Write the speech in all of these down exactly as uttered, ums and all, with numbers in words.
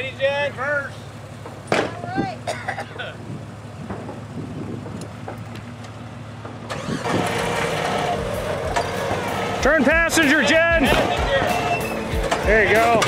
Ready, Jack? Reverse. All right. Turn passenger, Jed. There you go.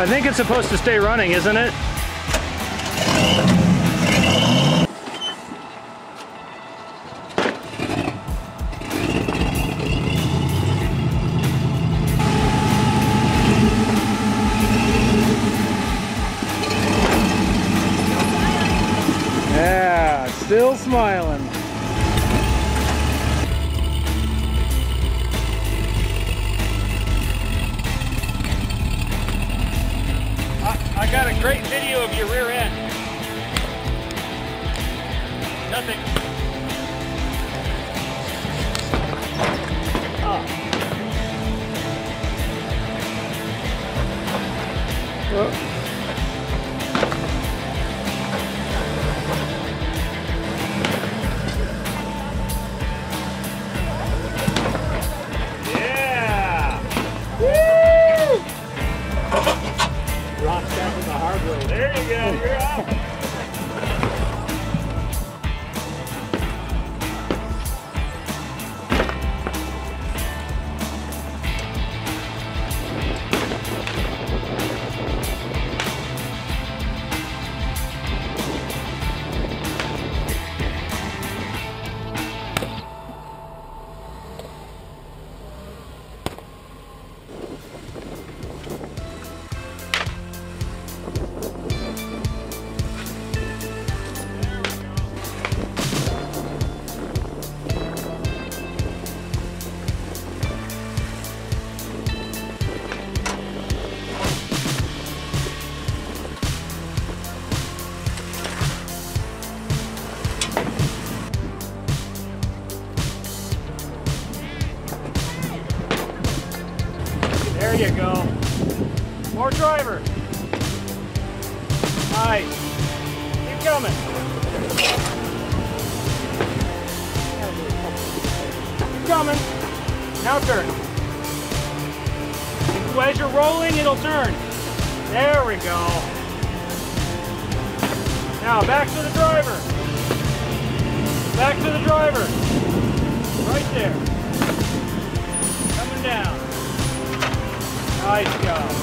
I think it's supposed to stay running, isn't it? Yeah, still smiling. I got a great video of your rear end. Nothing. Oh. Whoa. There you go, you're out. There you go. More driver. Nice. Keep coming. Keep coming. Now turn. As you're rolling, it'll turn. There we go. Now back to the driver. Back to the driver. Right there. Coming down. Nice job.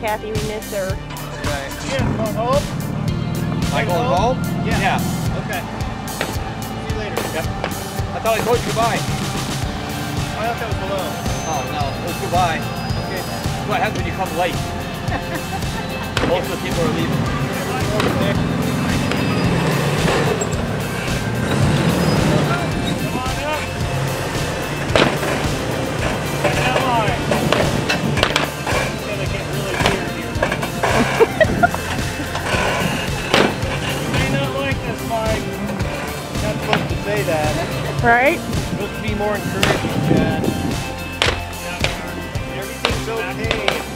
Kathy, we miss her. Right. Yeah, going home? Am I going home? home? Yeah. yeah. Okay. See you later. Yep. I thought I told you goodbye. I thought that was below. Oh, no. It was goodbye. Okay. That's what happens when you come late. Most of the people are leaving. Over there. Come on up. That line. Said I get really weird here. You may not like this, Mike. You're not supposed to say that. Right? You're supposed to be more encouraging, Chad. Everything's okay.